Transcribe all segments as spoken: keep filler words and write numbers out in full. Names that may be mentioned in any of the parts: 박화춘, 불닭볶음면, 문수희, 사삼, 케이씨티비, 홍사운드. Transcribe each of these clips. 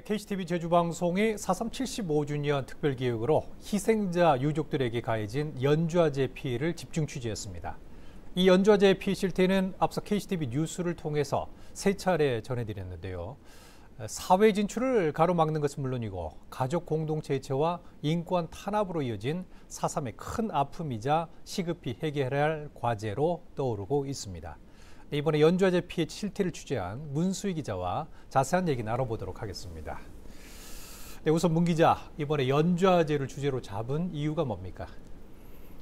케이씨티비 제주방송이 사삼 칠십오 주년 특별기획으로 희생자 유족들에게 가해진 연좌제 피해를 집중 취재했습니다. 이 연좌제 피해 실태는 앞서 케이씨티비 뉴스를 통해서 세 차례 전해드렸는데요. 사회 진출을 가로막는 것은 물론이고 가족 공동체 해체와 인권 탄압으로 이어진 사삼의 큰 아픔이자 시급히 해결해야 할 과제로 떠오르고 있습니다. 이번에 연좌제 피해 실태를 취재한 문수희 기자와 자세한 얘기 나눠보도록 하겠습니다. 네, 우선 문 기자, 이번에 연좌제를 주제로 잡은 이유가 뭡니까?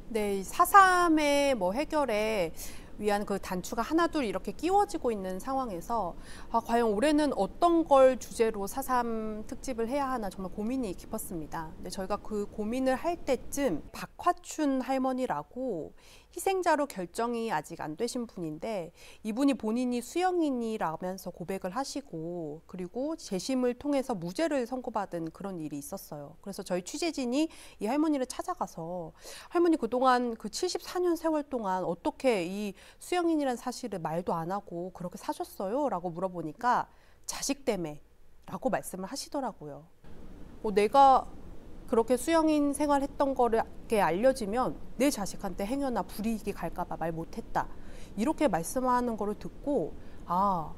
네, 사삼의 뭐 해결에 위한 그 단추가 하나둘 이렇게 끼워지고 있는 상황에서 아, 과연 올해는 어떤 걸 주제로 사삼 특집을 해야 하나 정말 고민이 깊었습니다. 근데 저희가 그 고민을 할 때쯤 박화춘 할머니라고 희생자로 결정이 아직 안 되신 분인데 이분이 본인이 수형인이라면서 고백을 하시고 그리고 재심을 통해서 무죄를 선고받은 그런 일이 있었어요. 그래서 저희 취재진이 이 할머니를 찾아가서 할머니 그동안 그 칠십사 년 세월 동안 어떻게 이 수형인이란 사실을 말도 안 하고 그렇게 사셨어요? 라고 물어보니까 자식 때문에 라고 말씀을 하시더라고요. 뭐 내가 그렇게 수형인 생활했던 거를 알려지면 내 자식한테 행여나 불이익이 갈까 봐 말 못했다. 이렇게 말씀하는 거를 듣고 아,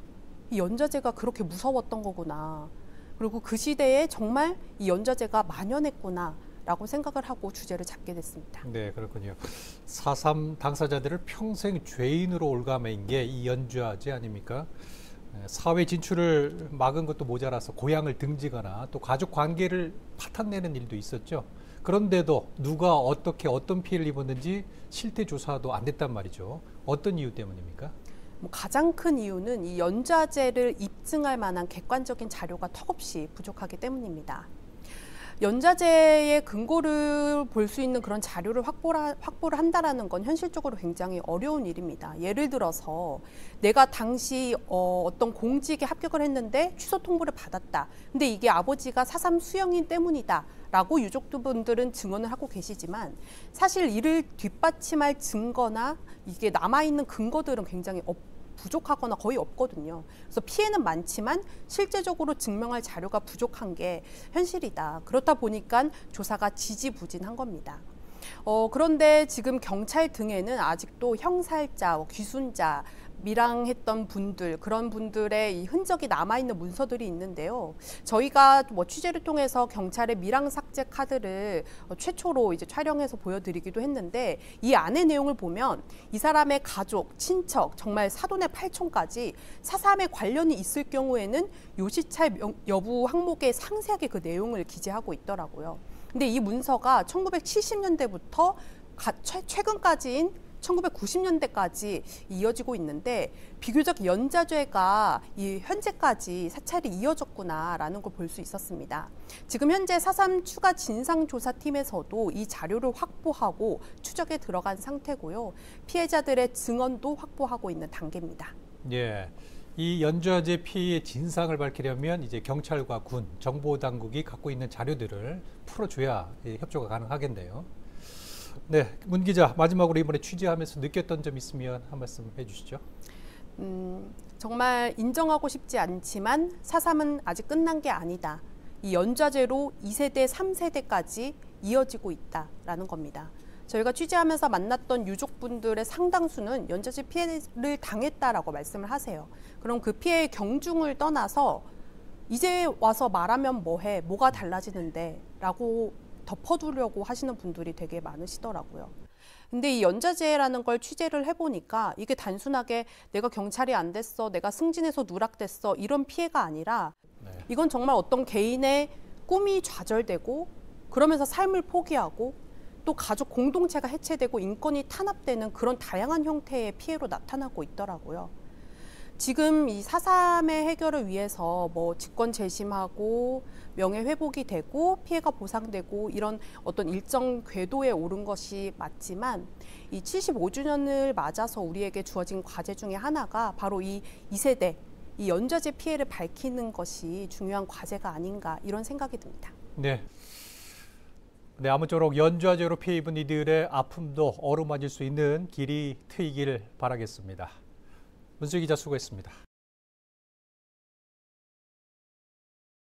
이 연좌제가 그렇게 무서웠던 거구나. 그리고 그 시대에 정말 이 연좌제가 만연했구나. 라고 생각을 하고 주제를 잡게 됐습니다. 네, 그렇군요. 사삼 당사자들을 평생 죄인으로 올감한 게 이 연좌제 아닙니까? 사회 진출을 막은 것도 모자라서 고향을 등지거나 또 가족 관계를 파탄내는 일도 있었죠. 그런데도 누가 어떻게 어떤 피해를 입었는지 실태 조사도 안 됐단 말이죠. 어떤 이유 때문입니까? 가장 큰 이유는 이 연좌제를 입증할 만한 객관적인 자료가 턱없이 부족하기 때문입니다. 연좌제의 근거를 볼 수 있는 그런 자료를 확보를 한다는 건 현실적으로 굉장히 어려운 일입니다. 예를 들어서 내가 당시 어떤 공직에 합격을 했는데 취소 통보를 받았다. 근데 이게 아버지가 사삼 수형인 때문이다. 라고 유족분들은 증언을 하고 계시지만 사실 이를 뒷받침할 증거나 이게 남아있는 근거들은 굉장히 없 부족하거나 거의 없거든요. 그래서 피해는 많지만 실제적으로 증명할 자료가 부족한 게 현실이다. 그렇다 보니까 조사가 지지부진한 겁니다. 어, 그런데 지금 경찰 등에는 아직도 형살자, 귀순자, 밀항했던 분들, 그런 분들의 이 흔적이 남아있는 문서들이 있는데요. 저희가 뭐 취재를 통해서 경찰의 밀항 삭제 카드를 최초로 이제 촬영해서 보여드리기도 했는데 이 안의 내용을 보면 이 사람의 가족, 친척, 정말 사돈의 팔촌까지 사삼에 관련이 있을 경우에는 요시찰 여부 항목에 상세하게 그 내용을 기재하고 있더라고요. 근데 이 문서가 천구백칠십 년대부터 가, 최, 최근까지인 천구백구십 년대까지 이어지고 있는데 비교적 연좌제가 이 현재까지 사찰이 이어졌구나라는 걸 볼 수 있었습니다. 지금 현재 사삼 추가 진상조사팀에서도 이 자료를 확보하고 추적에 들어간 상태고요. 피해자들의 증언도 확보하고 있는 단계입니다. 예, 이 연좌제 피해의 진상을 밝히려면 이제 경찰과 군, 정보당국이 갖고 있는 자료들을 풀어줘야 협조가 가능하겠네요. 네, 문 기자, 마지막으로 이번에 취재하면서 느꼈던 점 있으면 한 말씀 해주시죠. 음, 정말 인정하고 싶지 않지만 사삼은 아직 끝난 게 아니다. 이 연좌제로 이 세대, 삼 세대까지 이어지고 있다라는 겁니다. 저희가 취재하면서 만났던 유족분들의 상당수는 연좌제 피해를 당했다라고 말씀을 하세요. 그럼 그 피해의 경중을 떠나서 이제 와서 말하면 뭐해, 뭐가 달라지는데 라고 덮어두려고 하시는 분들이 되게 많으시더라고요. 근데 이 연좌제라는 걸 취재를 해보니까 이게 단순하게 내가 경찰이 안 됐어, 내가 승진해서 누락됐어 이런 피해가 아니라 이건 정말 어떤 개인의 꿈이 좌절되고 그러면서 삶을 포기하고 또 가족 공동체가 해체되고 인권이 탄압되는 그런 다양한 형태의 피해로 나타나고 있더라고요. 지금 이 사삼의 해결을 위해서 뭐 직권 재심하고 명예 회복이 되고 피해가 보상되고 이런 어떤 일정 궤도에 오른 것이 맞지만 이 칠십오 주년을 맞아서 우리에게 주어진 과제 중에 하나가 바로 이 2세대, 이 연좌제 피해를 밝히는 것이 중요한 과제가 아닌가 이런 생각이 듭니다. 네. 네, 아무쪼록 연좌제로 피해 입은 이들의 아픔도 어루만질 수 있는 길이 트이길 바라겠습니다. 문수희 기자 수고했습니다.